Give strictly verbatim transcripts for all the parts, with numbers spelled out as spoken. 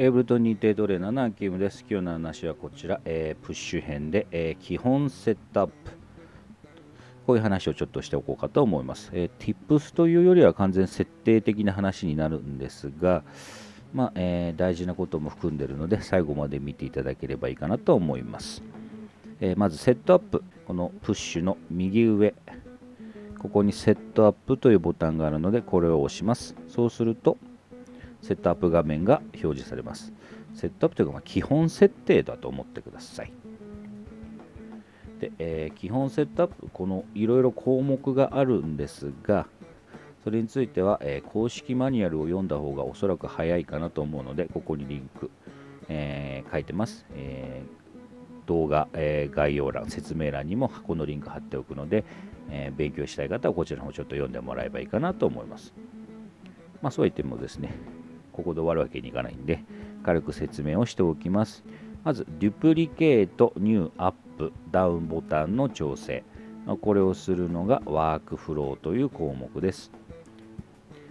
エイブルトン認定トレーナーのアンキームです。今日の話はこちら、えー、プッシュ編で、えー、基本セットアップ、こういう話をちょっとしておこうかと思います。えー、Tips というよりは完全設定的な話になるんですが、まあえー、大事なことも含んでいるので最後まで見ていただければいいかなと思います。えー、まずセットアップ、このプッシュの右上、ここにセットアップというボタンがあるのでこれを押します。そうするとセットアップ画面が表示されます。セットアップというか、まあ、基本設定だと思ってください。で、えー、基本セットアップ、このいろいろ項目があるんですが、それについては、えー、公式マニュアルを読んだ方がおそらく早いかなと思うので、ここにリンク、えー、書いてます。えー、動画、えー、概要欄、説明欄にもこのリンク貼っておくので、えー、勉強したい方はこちらの方ちょっと読んでもらえばいいかなと思います。まあ、そう言ってもですね、ここで終わるわけにいかないんで軽く説明をしておきます。まずデュプリケート、ニュー、アップ、ダウンボタンの調整、これをするのがワークフローという項目です。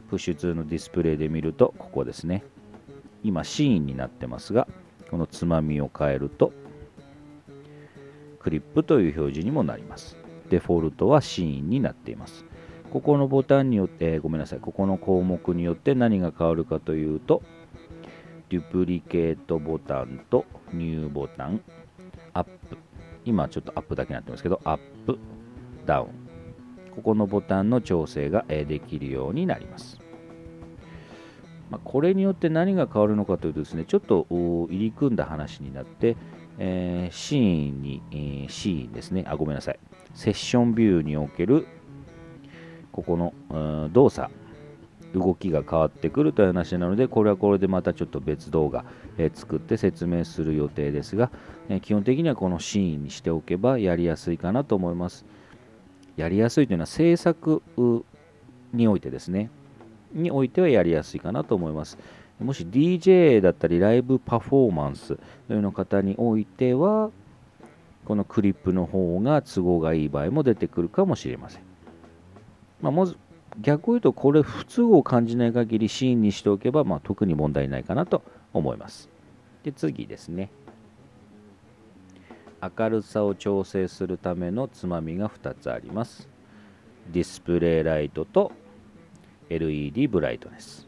プッシュツーのディスプレイで見るとここですね、今シーンになってますが、このつまみを変えるとクリップという表示にもなります。デフォルトはシーンになっています。ここのボタンによって、えー、ごめんなさい、ここの項目によって何が変わるかというと、デュプリケートボタンとニューボタン、アップ、今ちょっとアップだけになってますけど、アップ、ダウン、ここのボタンの調整ができるようになります。まあ、これによって何が変わるのかというとですね、ちょっと入り組んだ話になって、えー、シーンに、えー、シーンですね、あ、ごめんなさい、セッションビューにおけるここの動作、動きが変わってくるという話なので、これはこれでまたちょっと別動画作って説明する予定ですが、基本的にはこのシーンにしておけばやりやすいかなと思います。やりやすいというのは制作においてですね、においてはやりやすいかなと思います。もし ディージェー だったりライブパフォーマンスというの方においては、このクリップの方が都合がいい場合も出てくるかもしれません。まあ、まず逆を言うと、これ不都合を感じない限りシーンにしておけば、まあ、特に問題ないかなと思います。で、次ですね、明るさを調整するためのつまみがふたつあります。ディスプレイライトと エルイーディー ブライトネス。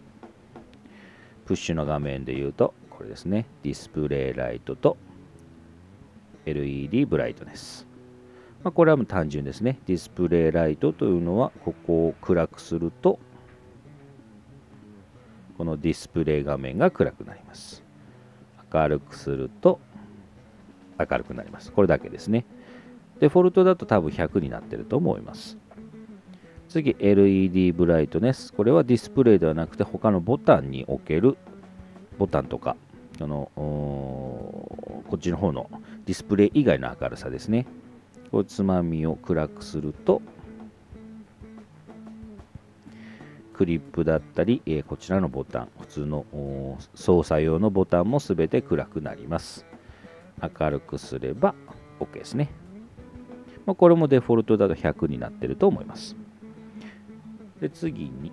プッシュの画面で言うとこれですね、ディスプレイライトと エルイーディー ブライトネス。まあ、これは単純ですね。ディスプレイライトというのは、ここを暗くすると、このディスプレイ画面が暗くなります。明るくすると、明るくなります。これだけですね。デフォルトだと多分ひゃくになっていると思います。次、エルイーディー ブライトネス。これはディスプレイではなくて、他のボタンにおけるボタンとか、このこっちの方のディスプレイ以外の明るさですね。こうつまみを暗くすると、クリップだったり、えー、こちらのボタン、普通の操作用のボタンもすべて暗くなります。明るくすれば OK ですね。まあ、これもデフォルトだとひゃくになっていると思います。で、次に、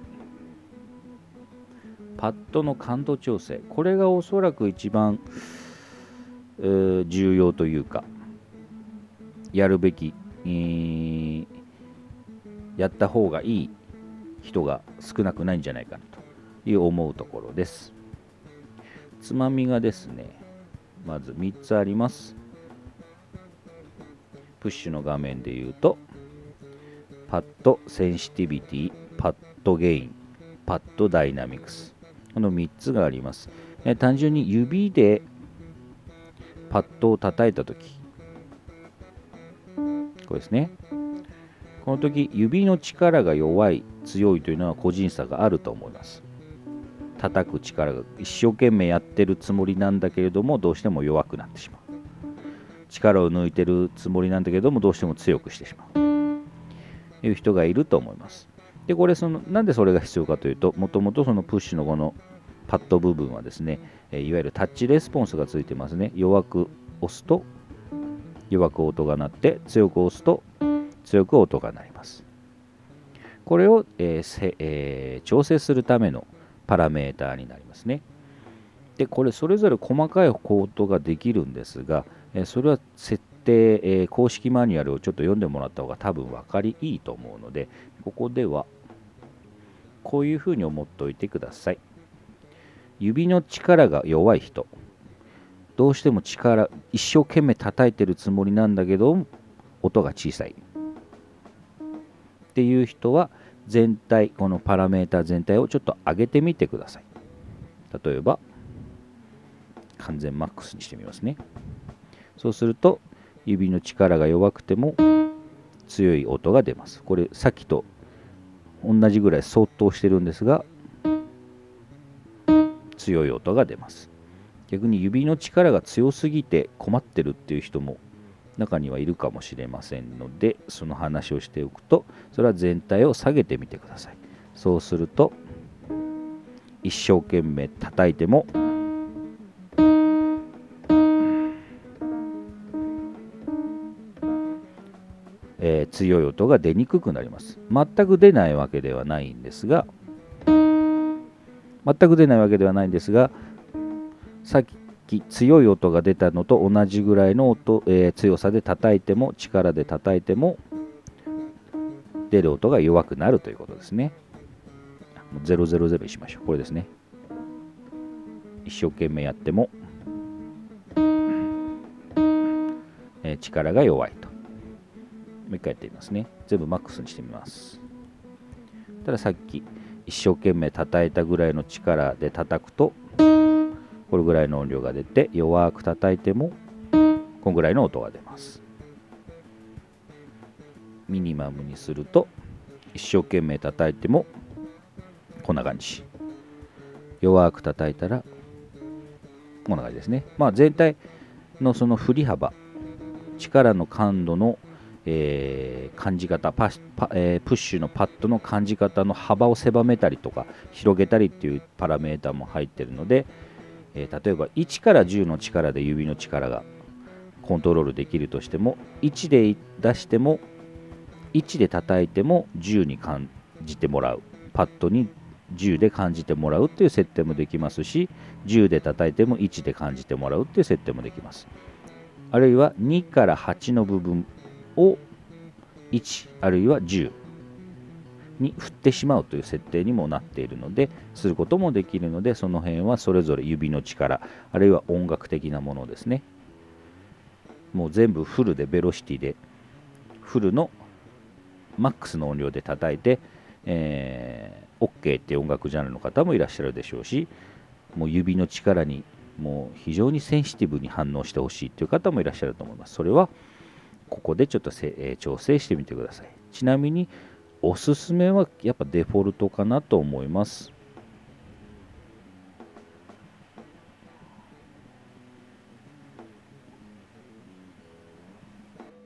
パッドの感度調整。これがおそらく一番、えー、重要というか、やるべき、えー、やった方がいい人が少なくないんじゃないかなという思うところです。つまみがですね、まずみっつあります。プッシュの画面で言うと、パッドセンシティビティ、パッドゲイン、パッドダイナミクス。このみっつがあります。えー、単純に指でパッドを叩いたとき、これですね、この時指の力が弱い強いというのは個人差があると思います。叩く力が一生懸命やってるつもりなんだけれども、どうしても弱くなってしまう。力を抜いてるつもりなんだけれども、どうしても強くしてしまうという人がいると思います。で、これそのなんでそれが必要かというと、もともとそのプッシュのこのパッド部分はですね、いわゆるタッチレスポンスがついてますね。弱く押すと弱く音が鳴って、強く押すと強く音が鳴ります。これを、えーえー、調整するためのパラメーターになりますね。で、これそれぞれ細かいコートができるんですが、それは設定、えー、公式マニュアルをちょっと読んでもらった方が多分分かりいいと思うので、ここではこういうふうに思っておいてください。指の力が弱い人、どうしても力一生懸命叩いてるつもりなんだけど音が小さいっていう人は、全体このパラメータ全体をちょっと上げてみてください。例えば完全マックスにしてみますね。そうすると指の力が弱くても強い音が出ます。これさっきと同じぐらい相当してるんですが、強い音が出ます。逆に指の力が強すぎて困ってるっていう人も中にはいるかもしれませんので、その話をしておくと、それは全体を下げてみてください。そうすると一生懸命叩いてもえー、強い音が出にくくなります。全く出ないわけではないんですが全く出ないわけではないんですがさっき強い音が出たのと同じぐらいの音、えー、強さで叩いても力で叩いても出る音が弱くなるということですね。ゼロゼロゼロにしましょう。これですね。一生懸命やっても、えー、力が弱いと。もう一回やってみますね。全部マックスにしてみます。たださっき一生懸命叩いたぐらいの力で叩くとこれぐらいの音量が出て、弱く叩いてもこんぐらいの音が出ます。ミニマムにすると一生懸命叩いてもこんな感じ。弱く叩いたらこんな感じですね。まあ全体のその振り幅、力の感度のえー、感じ方パシパ、えー、プッシュのパッドの感じ方の幅を狭めたりとか広げたりっていうパラメータも入ってるので、えー、例えばいちからじゅうの力で指の力がコントロールできるとしても、いちで出してもいちで叩いてもじゅうに感じてもらう、パッドにじゅうで感じてもらうっていう設定もできますし、じゅうで叩いてもいちで感じてもらうっていう設定もできます。あるいはにからはちの部分をいちあるいはじゅうに振ってしまうという設定にもなっているので、することもできるので、その辺はそれぞれ指の力あるいは音楽的なものですね、もう全部フルでベロシティでフルのマックスの音量で叩いて、えー、OK って音楽ジャンルの方もいらっしゃるでしょうし、もう指の力にもう非常にセンシティブに反応してほしいという方もいらっしゃると思います。それはここでちょっと調整してみてください。ちなみにおすすめはやっぱデフォルトかなと思います。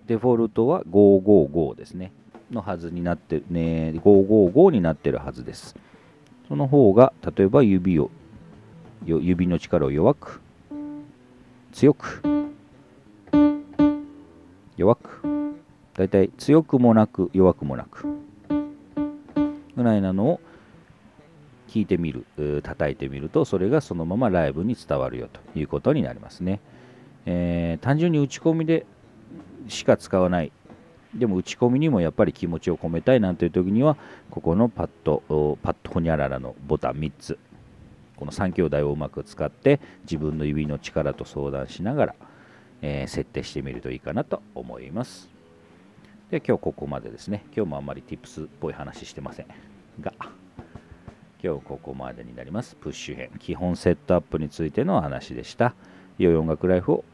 デフォルトはごーごーごーですね。のはずになってね、ごーごーごーになってるはずです。その方が例えば指を指の力を弱く強く。弱く、だいたい強くもなく弱くもなくぐらいなのを聞いてみる、叩いてみると、それがそのままライブに伝わるよということになりますね。えー、単純に打ち込みでしか使わない、でも打ち込みにもやっぱり気持ちを込めたいなんていう時には、ここのパッドパッドホニャララのボタンみっつ、このさん兄弟をうまく使って自分の指の力と相談しながらえー、設定してみるといいかなと思います。で、今日ここまでですね。今日もあんまり Tips っぽい話してませんが、今日ここまでになります。プッシュ編、基本セットアップについての話でした。良い音楽ライフを